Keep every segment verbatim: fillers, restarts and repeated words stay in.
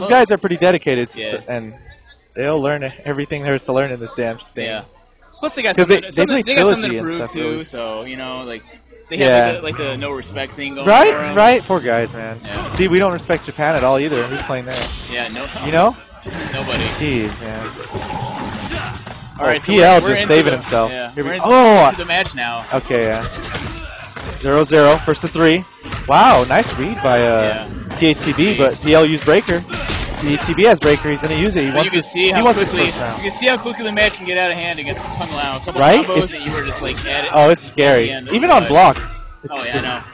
Those guys are pretty dedicated, yeah. and they'll learn everything there is to learn in this damn thing. Yeah. Plus, they got something, they, something, they they got something to prove, too, always. So, you know, like, they yeah. have, like, the, like, the no respect thing going on. Right, around. right. Poor guys, man. Yeah. See, we don't respect Japan at all, either. Who's playing there? Yeah, no. You know? Nobody. Jeez, man. All oh, right, so P L we're, we're just saving the, himself. Yeah. Here we go. Oh! Into the match now. Okay, yeah. zero zero, first to three. Wow, nice read by uh, yeah. T H T B, but P L used Breaker. T H T B has Breaker, he's going to use it. He wants you can see how quickly, you can see how quickly the match can get out of hand against Kung Lao. A couple right? combos that you were just like at it. Oh, it's scary. Even on block. It's oh, yeah, just, I know.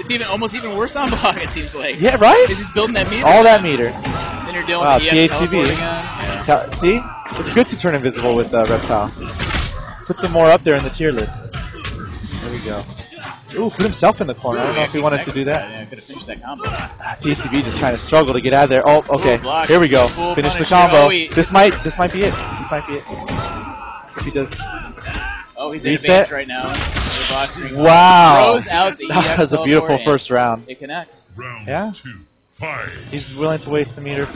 It's even, almost even worse on block, it seems like. Yeah, right? It's just building that meter. All that meter. Then you're dealing wow, with T H T B. Yeah. See? It's good to turn invisible with uh, Reptile. Put some more up there in the tier list. There we go. Ooh, put himself in the corner. Ooh, I don't know if he wanted to do that. Yeah, I could have finished that combo. Ah, T H T B just trying to struggle to get out of there. Oh, okay. Ooh, here we go. Full Finish punish. the combo. Oh, he, this might this might be it. This might be it. If he does. Oh, he's reset. in advantage right now. Wow. Throws out the that was a beautiful first round. It connects. Round yeah. Two, he's willing to waste the meter.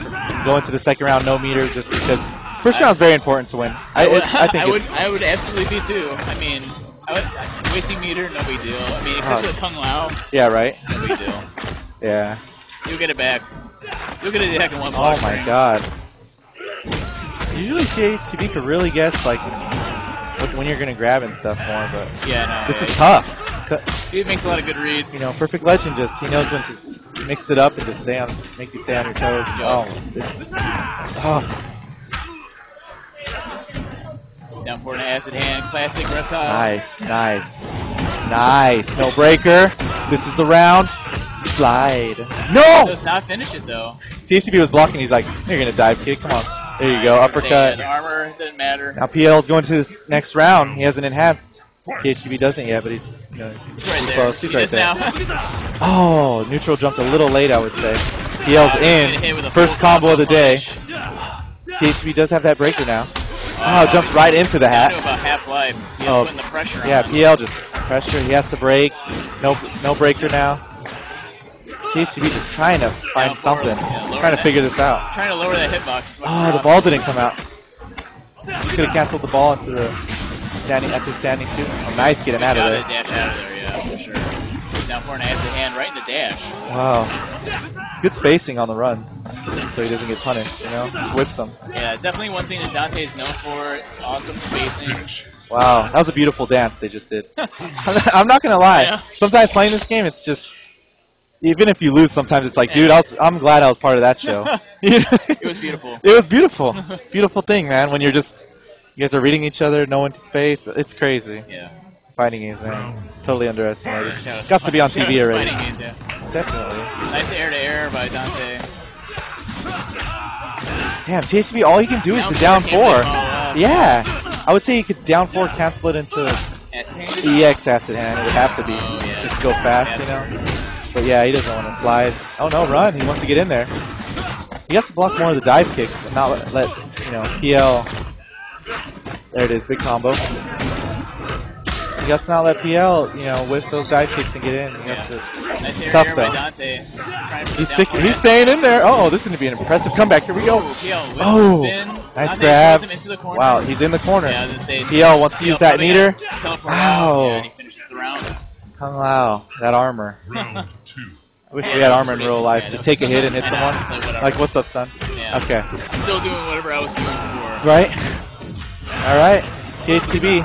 Go into the second round, no meter, just because first round is very important to win. I, I, would, it, I think I would, I would absolutely be too. I mean. I would, I, wasting meter, no big deal. I mean, except for the Kung Lao. Yeah, right? No big deal. Yeah. You'll get it back. You'll get it back in one block. Oh my ring. god. Usually T H T B could really guess, like, when you're going to grab and stuff more, but yeah, no, this right. is tough. Dude makes a lot of good reads. You know, Perfect Legend just, he knows when to mix it up and just stay on, make you stay on your toes. Yo. Oh, it's, it's tough. Down for an acid hand, classic Reptile. Nice, nice, nice. No breaker. This is the round. Slide. No. Does not finish it though. T H T B was blocking. He's like, "You're gonna dive kick. Come on." There you nice, go. Uppercut. Armor doesn't matter. Now P L's going to this next round. He hasn't enhanced. T H T B doesn't yet, but he's, you know, he's right there. Close. He's he right there. Now. Oh, neutral jumped a little late, I would say. P L's in. First combo, combo of the punch. day. T H B does have that breaker now. Uh, oh, jumps right into the hat. About half life. Oh, the pressure yeah. On. P L just pressure. He has to break. No, no breaker now. T H B just trying to find yeah, something. Yeah, trying to that. figure this out. Trying to lower that hitbox. As much oh, as the awesome. ball didn't come out. Could have canceled the ball into the standing after standing two. Oh, nice getting out of there. Dash out of there, yeah, for sure. Down for an acid hand right in the dash. Wow. Good spacing on the runs. So he doesn't get punished, you know? Just whips him. Yeah, definitely one thing that Dante is known for. Awesome spacing. Wow, that was a beautiful dance they just did. I'm not gonna lie. Sometimes playing this game, it's just... Even if you lose, sometimes it's like, dude, I was, I'm glad I was part of that show. It was beautiful. It was beautiful. It's a beautiful thing, man, when you're just... You guys are reading each other, no one to space. It's crazy. Yeah. Fighting games, man. Totally underestimated. Got to be on T V already. Fighting games, yeah. Definitely. Nice air-to-air by Dante. Damn, T H B, all he can do is the down four. Yeah. I would say he could down four, cancel it into E X acid hand. It would have to be. Just go fast, you know. But yeah, he doesn't want to slide. Oh, no, run. He wants to get in there. He has to block more of the dive kicks and not let, let you know, P L. There it is. Big combo. He has to not let P L, you know, whip those dive kicks and get in. He has yeah. to. Nice Tough though. Dante. To he's sticking. He's staying in there. Uh oh, this is gonna be an impressive comeback. Here we go. Ooh, P L oh, spin. nice Dante grab. Into the wow, he's in the corner. Yeah, say, P L wants to use that meter. Wow. Yeah, and he finishes the round. Kung Lao, that armor. Round two. I wish yeah, we had armor in real life. Yeah, Just take a hit and hit someone. Like, like what's up, son? Yeah. Okay. I'm still doing whatever I was doing before. Right. All right. T H T B.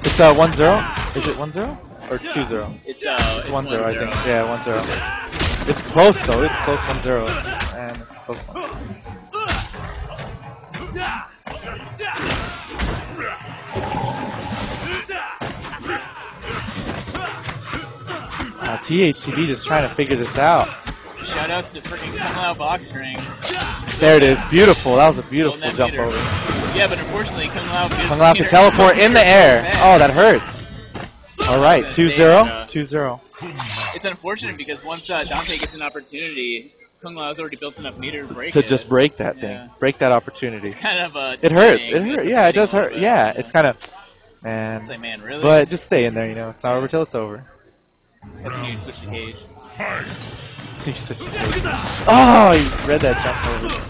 It's uh, one zero? Is it one zero? Or two zero? It's uh, it's one zero, I think. Yeah, one zero. It's close, though. It's close one zero. And it's close one zero. Wow, T H T B just trying to figure this out. Shoutouts to freaking Kung Lao box strings. There it is. Beautiful. That was a beautiful jump meter. over. Yeah, but unfortunately, Kung Lao can teleport in the air. So oh, that hurts. All right, two zero. two zero. It's unfortunate because once uh, Dante gets an opportunity, Kung Lao's already built enough meter to break To it. just break that thing. Yeah. Break that opportunity. It's kind of a... It hurts. It hurts. Yeah, it does hurt. Bit, yeah, you know? It's kind of... Man. It's like, man, really? But just stay in there, you know. It's not over till it's over. That's when you switch the cage. See, you're such a bitch. Oh, you read that jump over.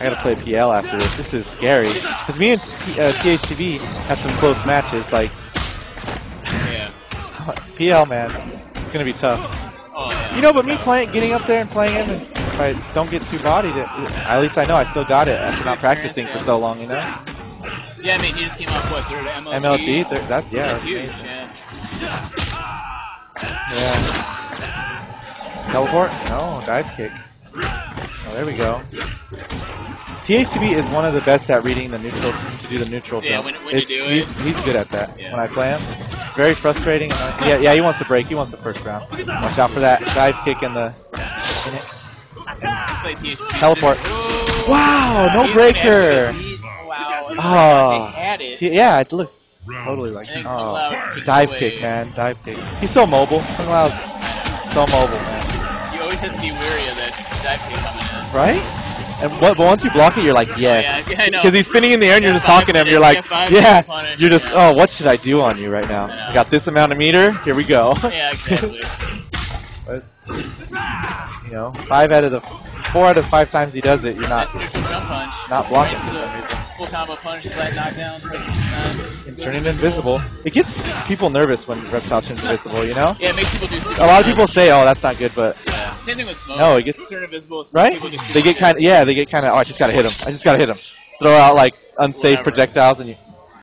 I gotta play P L after this. This is scary. Because me and T uh, T H T B have some close matches. Like, yeah. P L, man. It's gonna be tough. Oh, yeah. You know, but me playing, getting up there and playing him, if I don't get too bodied, it, at least I know I still got it after not practicing yeah. for so long, you know? Yeah, I mean, he just came off, what, third M L G? M L G? Third, that, yeah. That's huge, yeah. Yeah. Teleport? No, dive kick. Oh, there we go. T H T B is one of the best at reading the neutral, to do the neutral jump. Yeah, when, when you do it. He's, he's good at that. Yeah. When I play him, it's very frustrating. And I, yeah, yeah, he wants to break. He wants the first round. Watch out for that dive kick and the in it. Teleport. Oh, wow, no breaker. Wow. Oh, yeah, look, totally like oh. Dive kick, man, dive kick. He's so mobile. Kung Lao's so mobile, man. You always have to be wary of that dive kick coming in. Right? And what, but once you block it, you're like, yes. Because oh, yeah, he's spinning in the air and yeah, you're just talking to him. You're like, yeah. Punish, you're just, yeah. oh, what should I do on you right now? Yeah. I got this amount of meter. Here we go. Yeah, exactly. But, you know, five out of the four out of five times he does it, you're not jump punch. Not blocking right for some reason. Full combo punish, flat knockdown. And turning invisible. invisible. It gets people nervous when Reptile turns invisible. You know. Yeah, it makes people do stupid. A lot of people say, oh, that's not good, but. Same thing with Smoke. No, it gets turn invisible. Right? They get kind of yeah. They get kind of. Oh, I just gotta hit him. I just gotta hit him. Throw out like unsafe Whatever. projectiles, and you